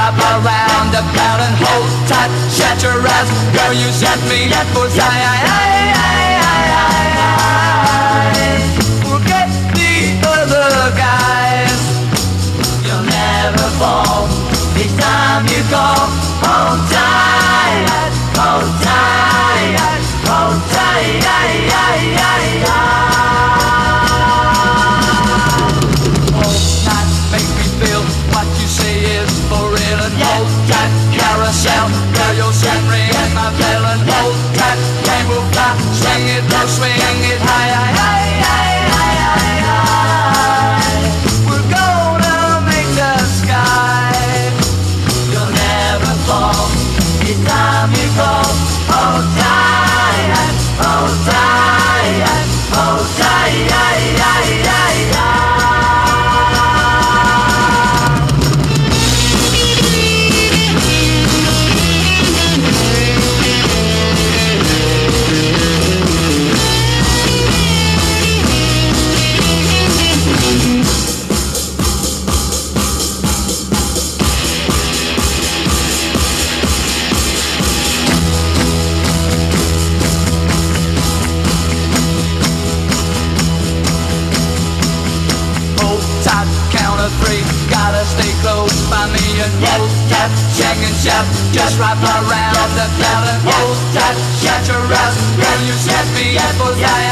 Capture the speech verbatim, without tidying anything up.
wrap around the pound and hold tight. Shut your eyes, girl, you set me up for science. Forget the other guys, you'll never fall. Each time you go, hold tight, hold tight, hold tight. Girl, you're Henry and my bell and hold tight. Can't move back, swing it low, swing it high, high, high, high, high, high. We're gonna make the sky. You'll never fall. Each time you go, hold tight, hold tight, hold tight. Just wrap around the bell and hold tight. Shut your eyes, girl, you set me up for life.